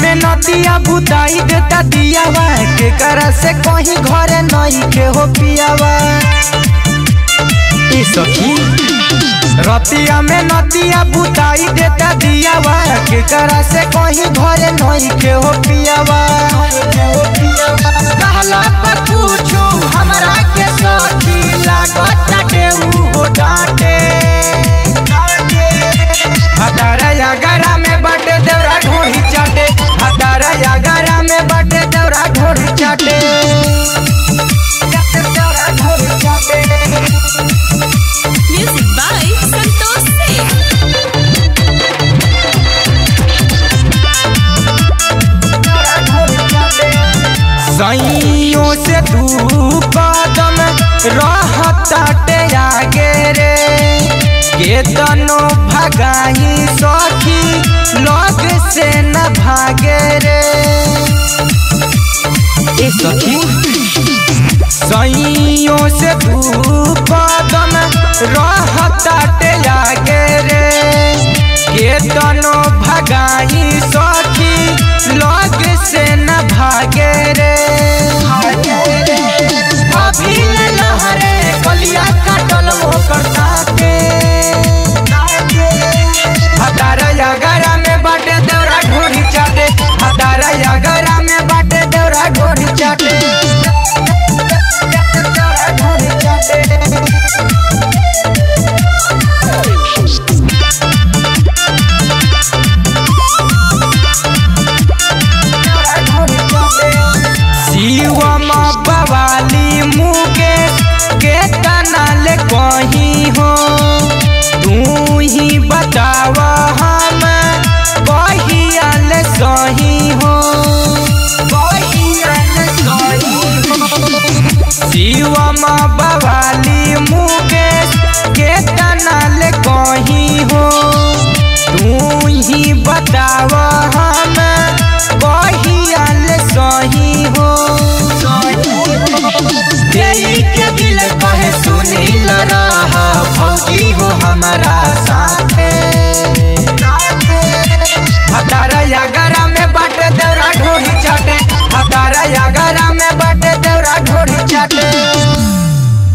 में नदिया बुताई देता दियावा के करा से कहीं घरे नहीं के हो पियावा। ई सखी रतिया में नदिया बुताई देता दियावा के करा से कहीं घरे नहीं के हो पियावा। कहला पर पूछू हमरा के सखी लागत के ऊ हो डांटे हतारया गरा में बटे देवरा ढोही चाटे हतारया गरा में बटे देवरा ढोही चाटे देवरा ढोही चाटे। Music by Santosh Singh. देवरा ढोही चाटे सईयों से तू कदम रहताटे आगे रे केतनो भगाई सखी लोग से न भागे रे। ए सखी सईयों से तू कदम